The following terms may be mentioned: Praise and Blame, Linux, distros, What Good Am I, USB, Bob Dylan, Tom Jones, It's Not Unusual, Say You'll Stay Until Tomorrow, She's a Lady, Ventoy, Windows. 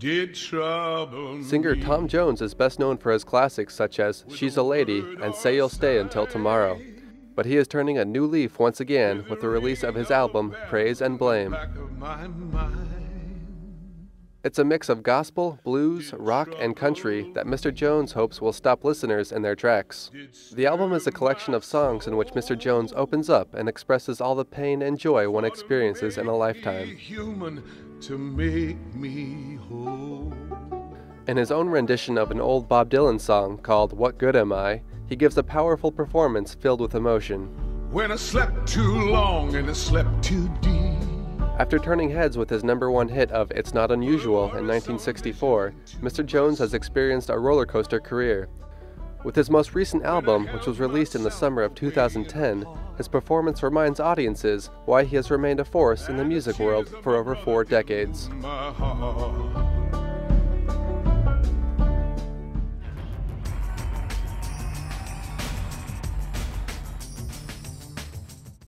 Did trouble. Singer Tom Jones is best known for his classics such as She's a Lady and Say You'll Stay Until Tomorrow. But he is turning a new leaf once again with the release of his album, Praise and Blame. It's a mix of gospel, blues, rock, and country that Mr. Jones hopes will stop listeners in their tracks. The album is a collection of songs in which Mr. Jones opens up and expresses all the pain and joy one experiences in a lifetime. In his own rendition of an old Bob Dylan song called What Good Am I, he gives a powerful performance filled with emotion. When I slept too long and I slept too deep. After turning heads with his #1 hit of It's Not Unusual in 1964, Mr. Jones has experienced a roller coaster career. With his most recent album, which was released in the summer of 2010, his performance reminds audiences why he has remained a force in the music world for over 4 decades.